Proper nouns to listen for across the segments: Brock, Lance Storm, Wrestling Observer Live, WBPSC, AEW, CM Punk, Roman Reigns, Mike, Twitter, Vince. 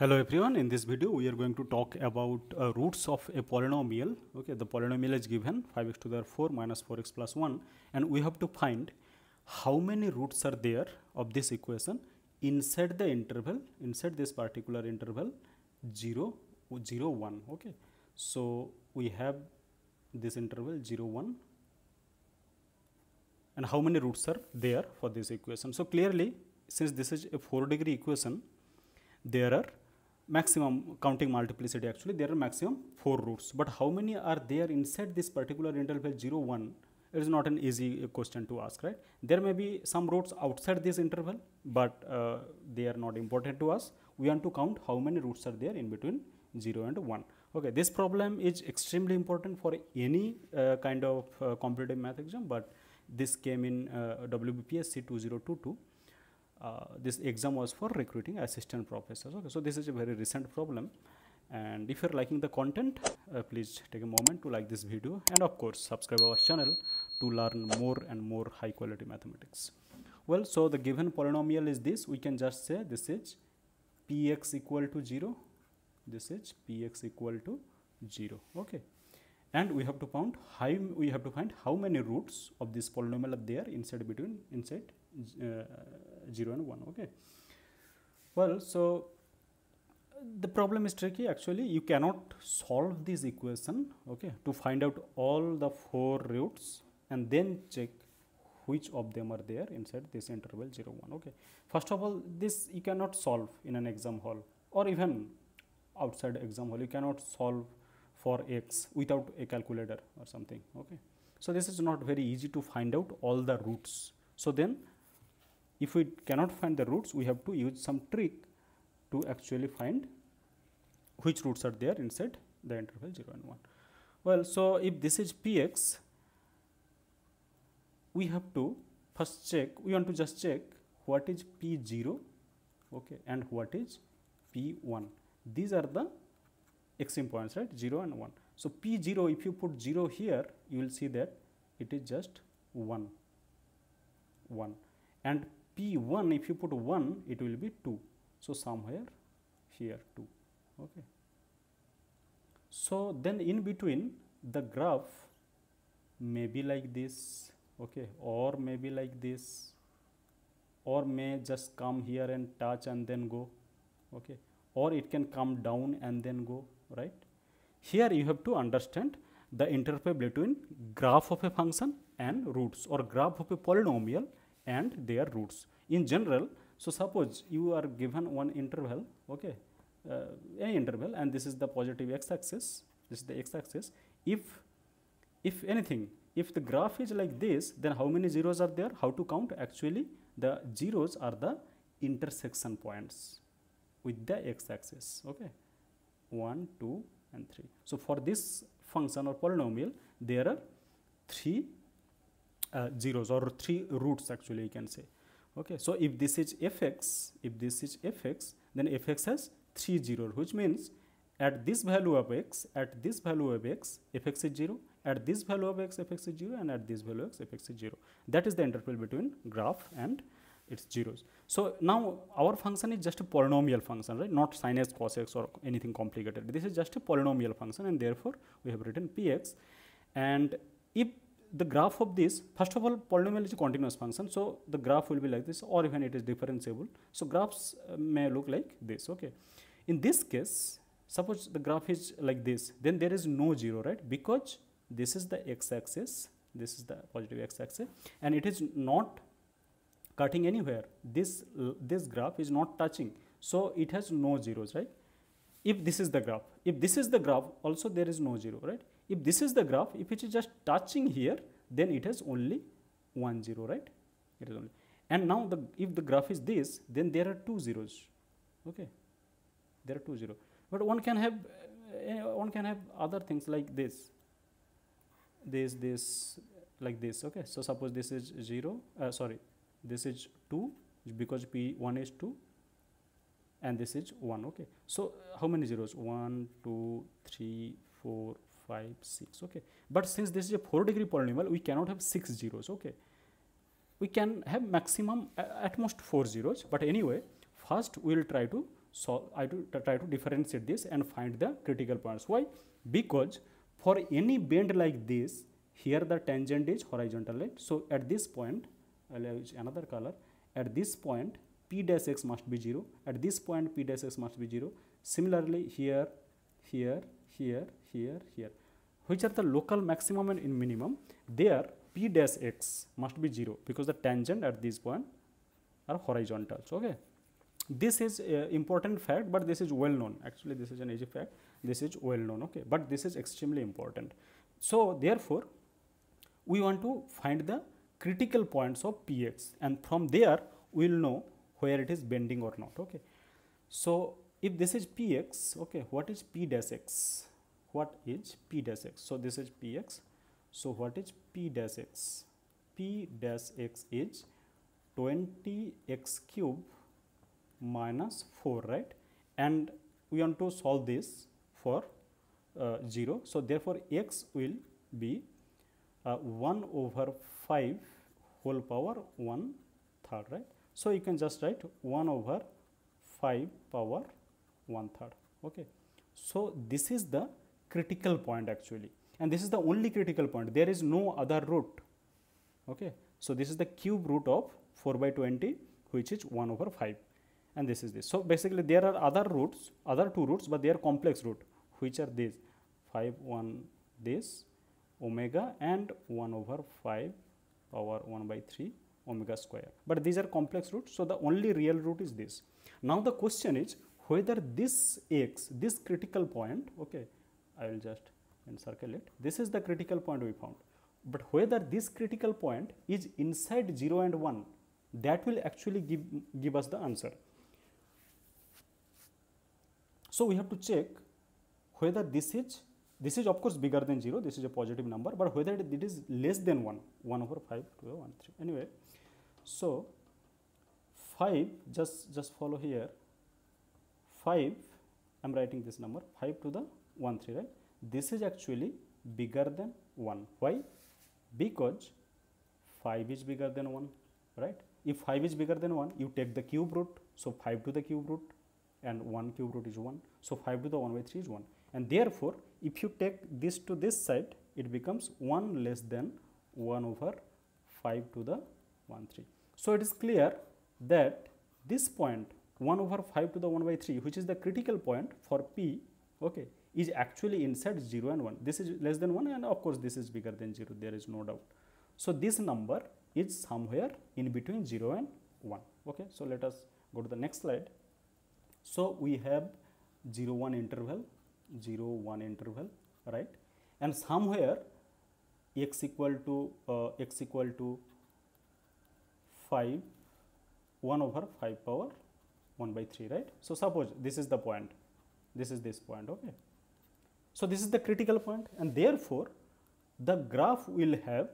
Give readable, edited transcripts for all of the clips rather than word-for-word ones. Hello everyone, in this video we are going to talk about roots of a polynomial. Okay, the polynomial is given 5x to the 4 minus 4x plus 1, and we have to find how many roots are there of this equation inside the interval, inside this particular interval 0, 0, 1. Okay, so we have this interval 0, 1, and how many roots are there for this equation. So clearly, since this is a 4-degree equation, there are maximum counting multiplicity, actually there are maximum 4 roots, but how many are there inside this particular interval 0, 1? It is not an easy question to ask, right? There may be some roots outside this interval, but they are not important to us. We want to count how many roots are there in between 0 and 1. Okay, this problem is extremely important for any kind of competitive math exam, but this came in WBPSC 2022. This exam was for recruiting assistant professors. Okay, so this is a very recent problem, and if you are liking the content, please take a moment to like this video, and of course subscribe our channel to learn more and more high quality mathematics. Well, so the given polynomial is this. We can just say this is px equal to 0, this is px equal to 0. Okay, and we have to find how many roots of this polynomial are there inside 0 and 1. Okay, well, so the problem is tricky. Actually, you cannot solve this equation, okay, to find out all the 4 roots and then check which of them are there inside this interval 0, 1. Okay, first of all, this you cannot solve in an exam hall, or even outside exam hall you cannot solve for x without a calculator or something. Okay, so this is not very easy to find out all the roots. So then, if we cannot find the roots, we have to use some trick to actually find which roots are there inside the interval 0 and 1. Well, so if this is px, we have to first check, we want to just check what is p0, okay, and what is p1. These are the extreme points, right, 0 and 1. So p0, if you put 0 here, you will see that it is just 1, 1. And p1, if you put 1, it will be 2. So somewhere here 2. Okay, so then in between the graph may be like this, okay, or may be like this, or may just come here and touch and then go, okay, or it can come down and then go, right? Here you have to understand the interplay between graph of a function and roots, or graph of a polynomial and their roots in general. So suppose you are given one interval, okay, any interval, and this is the positive x-axis, this is the x-axis. If anything, if the graph is like this, then how many zeros are there? How to count? Actually, the zeros are the intersection points with the x-axis. Okay, 1, 2, and 3. So for this function or polynomial, there are 3 zeros, or 3 roots, actually you can say. Okay, so if this is fx, then fx has 3 zeros, which means at this value of x, fx is 0, at this value of x, fx is 0, and at this value of x, fx is 0. That is the interplay between graph and its zeros. So now our function is just a polynomial function, right? Not sin x, cos x, or anything complicated. This is just a polynomial function, and therefore we have written px. And if the graph of this, first of all, polynomial is a continuous function, so the graph will be like this, or even it is differentiable, so graphs may look like this. Okay, in this case, suppose the graph is like this, then there is no zero, right? Because this is the x-axis, this is the positive x-axis, and it is not cutting anywhere. This graph is not touching, so it has no zeros, right? If this is the graph, also there is no zero, right? If this is the graph, if it is just touching here, then it has only 1 0, right? It is only. And now if the graph is this, then there are 2 zeros. Okay, there are 2 zeros. But one can have other things like this, like this. Okay, so suppose this is 0. Sorry, this is 2, because p1 is 2, and this is 1. Okay, so how many zeros? 1, 2, 3, 4, 5, 6. Okay, but since this is a 4-degree polynomial, we cannot have 6 zeros. Okay, we can have maximum at most 4 zeros, but anyway, first we will try to solve, I try to differentiate this and find the critical points. Why? Because for any bend like this, here the tangent is horizontal, right? So at this point, I'll use another color. At this point, p dash x must be 0. At this point, p dash x must be 0. Similarly, here, here, here, here, here, which are the local maximum and minimum, there p dash x must be 0 because the tangent at this point are horizontal. Okay. This is important fact, but this is well known. Actually, this is an easy fact. This is well known. Okay, but this is extremely important. So therefore, we want to find the critical points of px, and from there we will know where it is bending or not. Okay. So if this is px, okay, what is p dash x? What is p dash x? So this is px. So what is p dash x? P dash x is 20x cube minus 4, right? And we want to solve this for 0. So therefore, x will be 1 over 5 whole power 1 third, right? So you can just write 1 over 5 power 1 third. Okay. So this is the critical point actually, and this is the only critical point. There is no other root. Okay. So this is the cube root of 4 by 20, which is 1 over 5. And this is this. So basically there are other roots, other two roots, but they are complex root, which are these 5 1 this omega and 1 over 5 power 1 by 3 omega square. But these are complex roots, so the only real root is this. Now the question is whether this x, this critical point, okay, I will just encircle it. This is the critical point we found. But whether this critical point is inside 0 and 1, that will actually give us the answer. So we have to check whether this is of course bigger than 0, this is a positive number, but whether it is less than 1, 1 over 5, 2, 1, 3, anyway. So 5, just follow here, 5, I am writing this number, 5 to the 1, 3, right? This is actually bigger than 1. Why? Because 5 is bigger than 1, right? If 5 is bigger than 1, you take the cube root, so 5 to the cube root, and 1 cube root is 1. So 5 to the 1 by 3 is 1. And therefore, if you take this to this side, it becomes 1 less than 1 over 5 to the 1 3. So it is clear that this point 1 over 5 to the 1 by 3, which is the critical point for p, okay, is actually inside 0 and 1. This is less than 1, and of course this is bigger than 0. There is no doubt. So this number is somewhere in between 0 and 1. Okay. So let us go to the next slide. So we have 0 1 interval, right? And somewhere x equal to 5, 1 over 5 power 1 by 3, right? So suppose this is the point, this is this point, okay? So this is the critical point, and therefore the graph will have,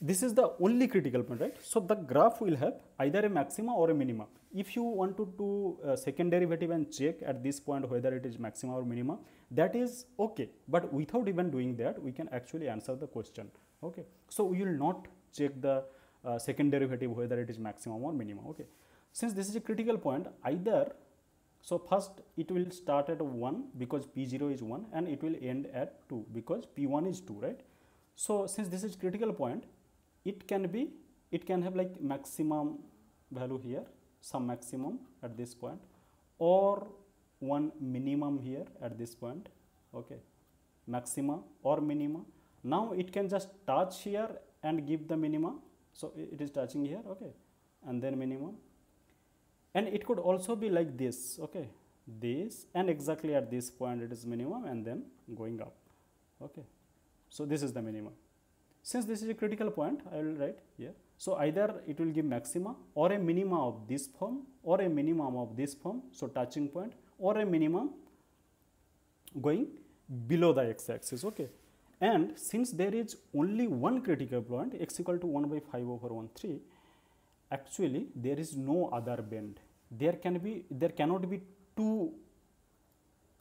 this is the only critical point, right? So the graph will have either a maxima or a minima. If you want to do second derivative and check at this point whether it is maxima or minima, that is okay. But without even doing that, we can actually answer the question. Okay. So we will not check the second derivative whether it is maximum or minima. Okay. Since this is a critical point, either, so first it will start at 1 because P0 is 1, and it will end at 2 because P1 is 2, right? So since this is critical point, it can have like maximum value here, some maximum at this point, or one minimum here at this point, okay, maxima or minima. Now it can just touch here and give the minima, so it is touching here, okay, and then minimum. And it could also be like this, okay, this, and exactly at this point it is minimum and then going up, okay. So this is the minimum. Since this is a critical point, I will write here. So either it will give maxima or a minima of this form, or a minimum of this form, so touching point, or a minimum going below the x-axis, okay. And since there is only one critical point, x equal to 1 by 5 over 1 3, actually there is no other bend. There cannot be two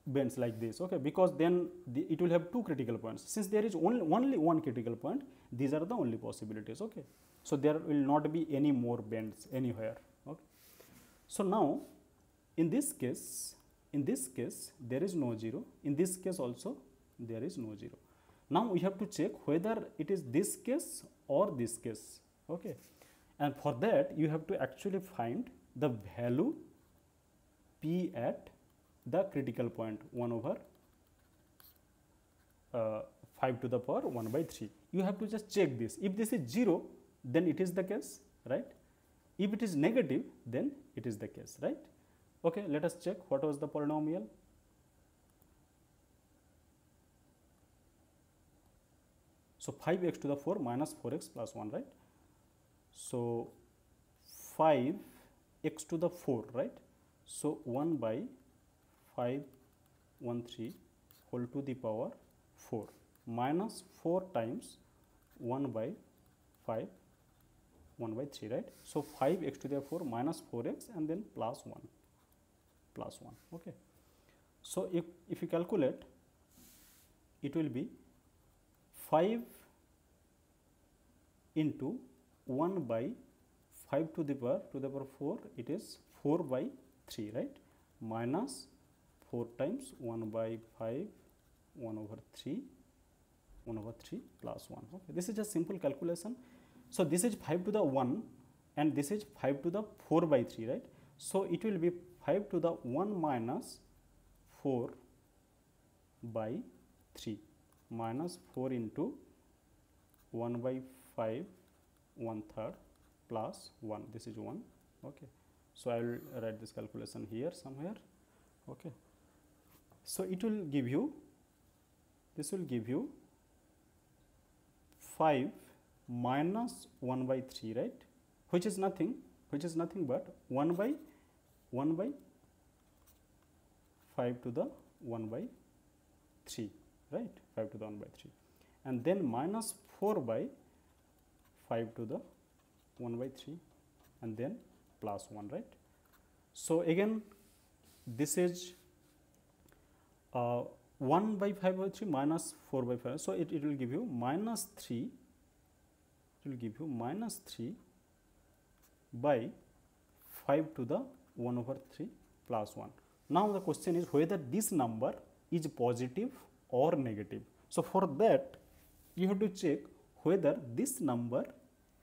bends like this, okay, because then it will have two critical points. Since there is only one critical point, these are the only possibilities, okay. So there will not be any more bends anywhere, okay. So now In this case, there is no 0. In this case also, there is no 0. Now we have to check whether it is this case or this case. Okay. And for that, you have to actually find the value P at the critical point 1/5^1/3. You have to just check this. If this is 0, then it is the case, right? If it is negative, then it is the case, right? Okay, let us check what was the polynomial. So 5x⁴ minus 4x + 1, right? So 5x⁴, right? So 1/5^13 minus 4 times 1/5^3, right? So 5x⁴ minus 4x and then plus 1. Okay. So if you calculate, it will be 5 into 1/5^4, it is 4/3, right? Minus 4 times 1/5^3 + 1. Okay. This is just simple calculation. So this is 5 to the 1 and this is 5 to the 4/3, right? So it will be 5 to the 1 minus 4/3 minus 4 into 1/5 1/3 + 1. This is 1. Okay. So I will write this calculation here somewhere. Okay. So it will give you, this will give you 5 minus 1/3, right? Which is nothing but 1/5^1/3, right? 5 to the 1/3, and then minus 4/5^1/3, and then +1, right? So again, this is 1/5/3 minus 4/5. So it will give you minus 3. It will give you minus 3/5^1/3 +1. Now the question is whether this number is positive or negative. So for that, you have to check whether this number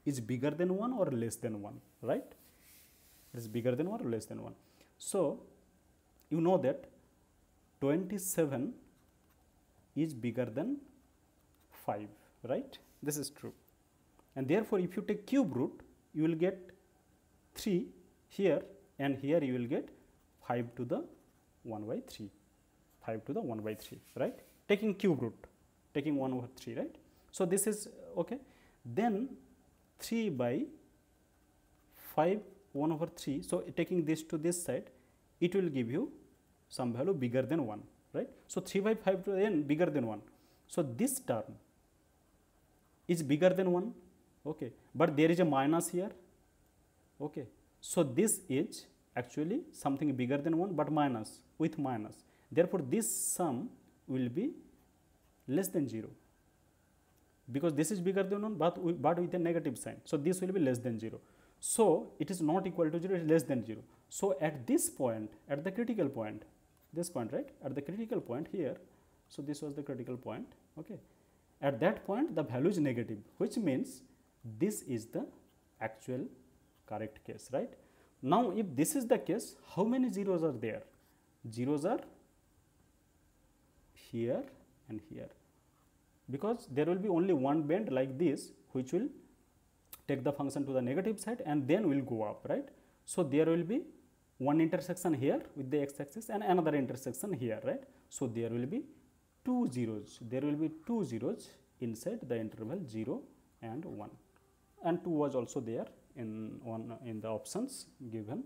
is bigger than 1 or less than 1, right? It is bigger than 1 or less than 1. So you know that 27 is bigger than 5, right? This is true. And therefore, if you take cube root, you will get 3 here, and here you will get 5 to the 1/3, right? Taking cube root, taking 1/3, right? So this is okay. Then 3/5^1/3. So taking this to this side, it will give you some value bigger than 1, right? So 3/5 bigger than 1. So this term is bigger than 1. Okay, but there is a minus here. Okay, so this is actually something bigger than 1 but minus, with minus. Therefore, this sum will be less than 0 because this is bigger than 1 but with a negative sign. So this will be less than 0. So it is not equal to 0, it is less than 0. So at this point, at the critical point, this point, right? At the critical point here, so this was the critical point. Okay, at that point the value is negative, which means this is the actual correct case, right? Now, if this is the case, how many zeros are there? Zeros are here and here, because there will be only one bend like this, which will take the function to the negative side and then will go up, right? So there will be one intersection here with the x-axis and another intersection here, right? So there will be two zeros. There will be two zeros inside the interval 0 and 1. And 2 was also there in the options given.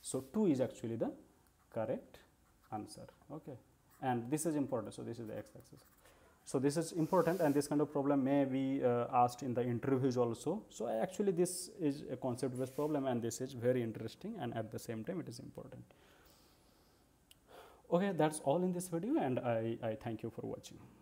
So 2 is actually the correct answer. Okay, and this is important. So this is the x-axis. So this is important, and this kind of problem may be asked in the interviews also. So actually this is a concept-based problem, and this is very interesting, and at the same time it is important. Okay, that's all in this video, and I thank you for watching.